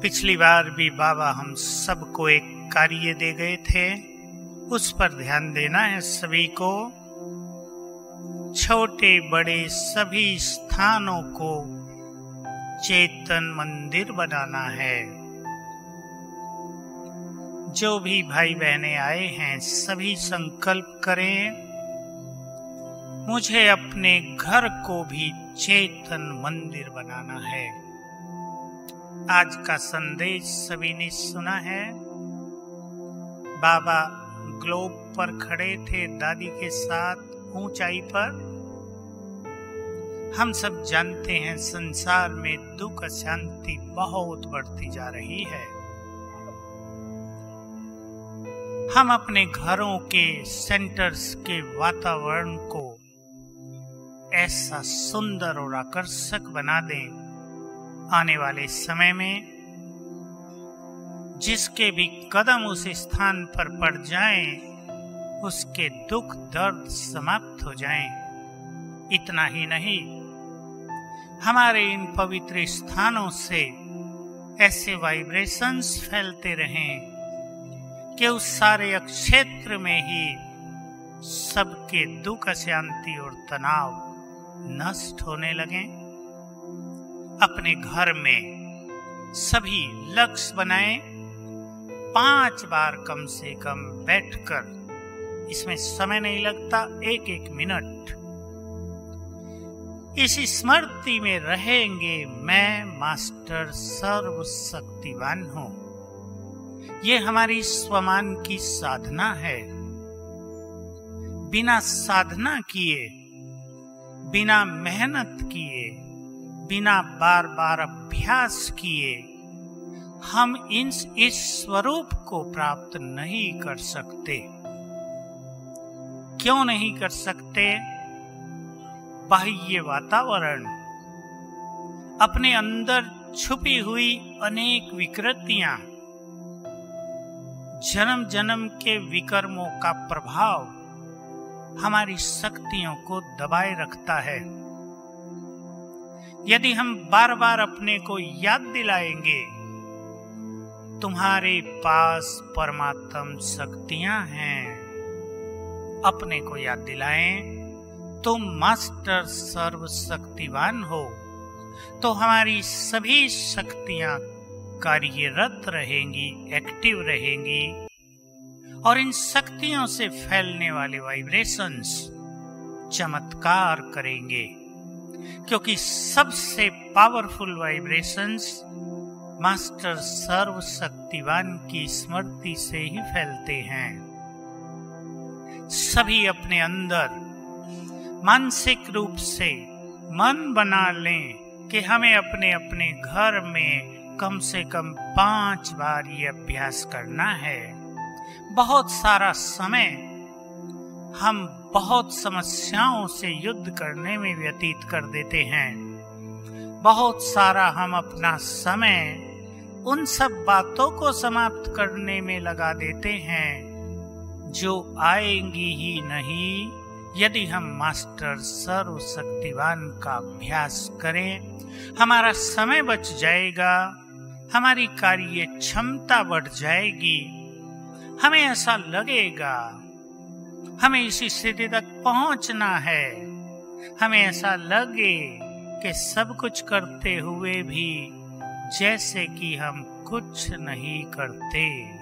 पिछली बार भी बाबा हम सबको एक कार्य दे गए थे, उस पर ध्यान देना है सभी को। छोटे बड़े सभी स्थानों को चेतन मंदिर बनाना है। जो भी भाई बहने आए हैं सभी संकल्प करें, मुझे अपने घर को भी चेतन मंदिर बनाना है। आज का संदेश सभी ने सुना है। बाबा ग्लोब पर खड़े थे दादी के साथ ऊंचाई पर। हम सब जानते हैं संसार में दुख अशांति बहुत बढ़ती जा रही है। हम अपने घरों के सेंटर्स के वातावरण को ऐसा सुंदर और आकर्षक बना दें आने वाले समय में, जिसके भी कदम उस स्थान पर पड़ जाएं, उसके दुख दर्द समाप्त हो जाएं। इतना ही नहीं, हमारे इन पवित्र स्थानों से ऐसे वाइब्रेशंस फैलते रहें कि उस सारे क्षेत्र में ही सबके दुख अशांति और तनाव नष्ट होने लगें। अपने घर में सभी लक्ष्य बनाएं, 5 बार कम से कम बैठकर, इसमें समय नहीं लगता, 1-1 मिनट इस स्मृति में रहेंगे, मैं मास्टर सर्वशक्तिवान हूं। ये हमारी स्वमान की साधना है। बिना साधना किए, बिना मेहनत किए, बिना बार बार अभ्यास किए हम इस स्वरूप को प्राप्त नहीं कर सकते। क्यों नहीं कर सकते? बाह्य वातावरण, अपने अंदर छुपी हुई अनेक विकृतियां, जन्म जन्म के विकर्मों का प्रभाव हमारी शक्तियों को दबाए रखता है। यदि हम बार बार अपने को याद दिलाएंगे, तुम्हारे पास परमात्म शक्तियां हैं, अपने को याद दिलाएं, तुम मास्टर सर्वशक्तिवान हो, तो हमारी सभी शक्तियां कार्यरत रहेंगी, एक्टिव रहेंगी, और इन शक्तियों से फैलने वाले वाइब्रेशंस चमत्कार करेंगे, क्योंकि सबसे पावरफुल वाइब्रेशंस मास्टर सर्वशक्तिवान की स्मृति से ही फैलते हैं। सभी अपने अंदर मानसिक रूप से मन बना लें कि हमें अपने अपने घर में कम से कम 5 बार ये अभ्यास करना है। बहुत सारा समय हम बहुत समस्याओं से युद्ध करने में व्यतीत कर देते हैं। बहुत सारा हम अपना समय उन सब बातों को समाप्त करने में लगा देते हैं जो आएंगी ही नहीं यदि हम मास्टर सर्वशक्तिवान का अभ्यास करें। हमारा समय बच जाएगा, हमारी कार्य क्षमता बढ़ जाएगी, हमें ऐसा लगेगा हमें इसी स्थिति तक पहुंचना है। हमें ऐसा लगे कि सब कुछ करते हुए भी जैसे कि हम कुछ नहीं करते।